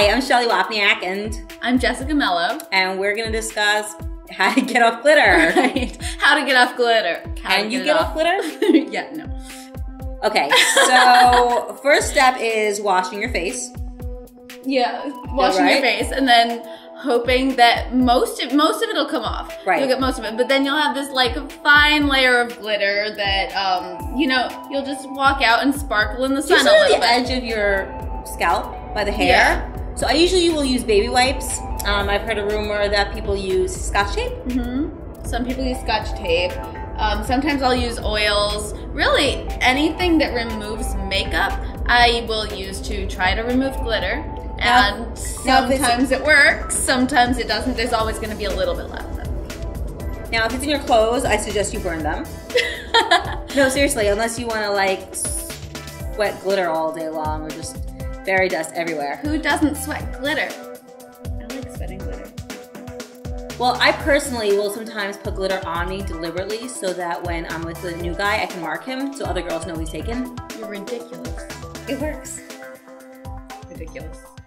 Hi, I'm Shelley Wapniak and I'm Jessica Mello, and we're going to discuss how to get off glitter. Right. How to get off glitter. Can you get off glitter? Yeah, no. Okay, so first step is washing your face. Yeah, washing your face and then hoping that most of it'll come off. Right. You'll get most of it, but then you'll have this like fine layer of glitter that, you know, you'll just walk out and sparkle in the sun a little bit. Edge of your scalp by the hair. Yeah. So I usually will use baby wipes. I've heard a rumor that people use scotch tape. Mm-hmm. Some people use scotch tape. Sometimes I'll use oils. Really, anything that removes makeup, I will use to try to remove glitter. And sometimes it works, sometimes it doesn't. There's always going to be a little bit left. Now, if it's in your clothes, I suggest you burn them. No, seriously, unless you want to like sweat glitter all day long or just fairy dust everywhere. Who doesn't sweat glitter? I like sweating glitter. Well, I personally will sometimes put glitter on me deliberately so that when I'm with the new guy, I can mark him so other girls know he's taken. You're ridiculous. It works. Ridiculous.